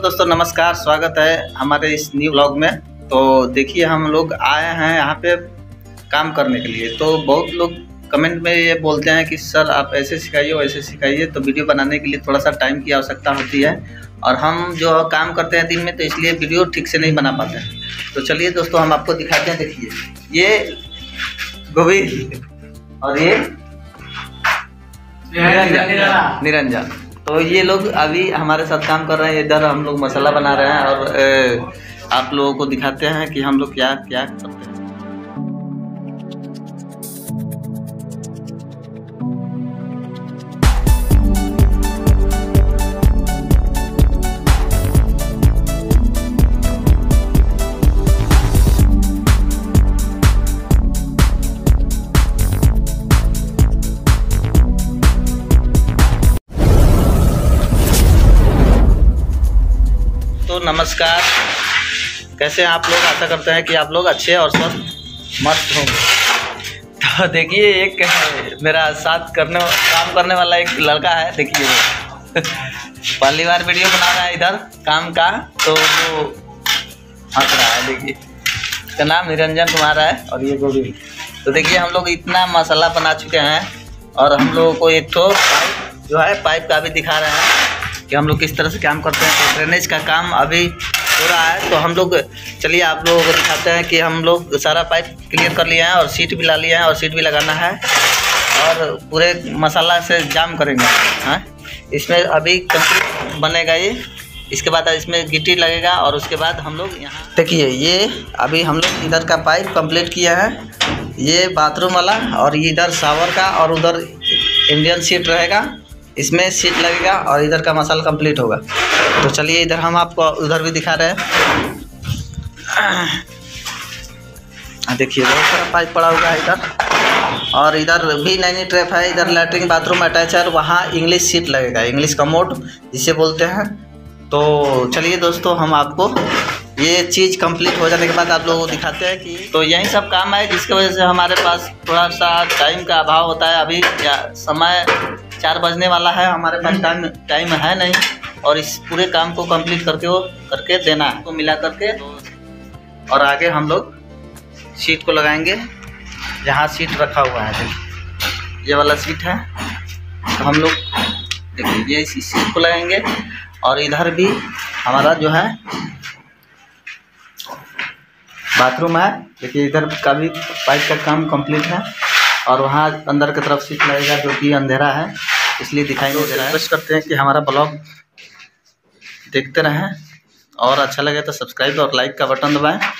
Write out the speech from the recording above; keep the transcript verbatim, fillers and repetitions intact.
तो दोस्तों नमस्कार, स्वागत है हमारे इस न्यू व्लॉग में। तो देखिए हम लोग आए हैं यहाँ पे काम करने के लिए। तो बहुत लोग कमेंट में ये बोलते हैं कि सर आप ऐसे सिखाइए वैसे सिखाइए, तो वीडियो बनाने के लिए थोड़ा सा टाइम की आवश्यकता होती है और हम जो काम करते हैं दिन में तो इसलिए वीडियो ठीक से नहीं बना पाते हैं। तो चलिए दोस्तों हम आपको दिखाते हैं। देखिए ये गोविंद और ये निरंजन निरंजन तो ये लोग अभी हमारे साथ काम कर रहे हैं। इधर हम लोग मसाला बना रहे हैं और ए, आप लोगों को दिखाते हैं कि हम लोग क्या क्या करते हैं। तो नमस्कार, कैसे आप लोग? आशा करते हैं कि आप लोग अच्छे और स्वस्थ मस्त होंगे। तो देखिए एक मेरा साथ करने काम करने वाला एक लड़का है। देखिए वो पहली बार वीडियो बना रहा है इधर काम का, तो वो हंस रहा है। देखिए इसका नाम निरंजन कुमार है और ये गोविंद। तो देखिए हम लोग इतना मसाला बना चुके हैं और हम लोगों को एक तो पाइप जो है पाइप का भी दिखा रहे हैं कि हम लोग किस तरह से काम करते हैं। तो ड्रेनेज का काम अभी हो रहा है। तो हम लोग चलिए आप लोगों को दिखाते हैं कि हम लोग सारा पाइप क्लियर कर लिए हैं और सीट भी ला लिए हैं और सीट भी लगाना है और पूरे मसाला से जाम करेंगे। हाँ, इसमें अभी कंक्रीट बनेगा ये, इसके बाद इसमें गिट्टी लगेगा और उसके बाद हम लोग यहाँ देखिए ये अभी हम लोग इधर का पाइप कंप्लीट किया है, ये बाथरूम वाला और इधर शावर का, और उधर इंडियन सीट रहेगा, इसमें सीट लगेगा और इधर का मसाला कंप्लीट होगा। तो चलिए इधर हम आपको उधर भी दिखा रहे हैं। देखिए बहुत सारा पाइप पड़ा हुआ है इधर, और इधर भी नैनी ट्रैप है, इधर लैट्रिन बाथरूम अटैच है, वहाँ इंग्लिश सीट लगेगा, इंग्लिश कमोड जिसे बोलते हैं। तो चलिए दोस्तों हम आपको ये चीज़ कंप्लीट हो जाने के बाद आप लोगों को दिखाते हैं कि तो यही सब काम है जिसकी वजह से हमारे पास थोड़ा सा टाइम का अभाव होता है। अभी या समय चार बजने वाला है, हमारे पास टाइम टाइम है नहीं, और इस पूरे काम को कंप्लीट करके वो करके देना है, तो मिला करके और आगे हम लोग सीट को लगाएंगे। यहाँ सीट रखा हुआ है, देखिए ये वाला सीट है, तो हम लोग देखिए ये इसी सीट को लगाएंगे। और इधर भी हमारा जो है बाथरूम है, देखिए इधर का भी पाइप का काम कंप्लीट है और वहाँ अंदर की तरफ सीट लगेगा, जो कि अंधेरा है इसलिए दिखाई नहीं दे रहा है। रिक्वेस्ट करते हैं कि हमारा ब्लॉग देखते रहें और अच्छा लगे तो सब्सक्राइब और लाइक का बटन दबाएं।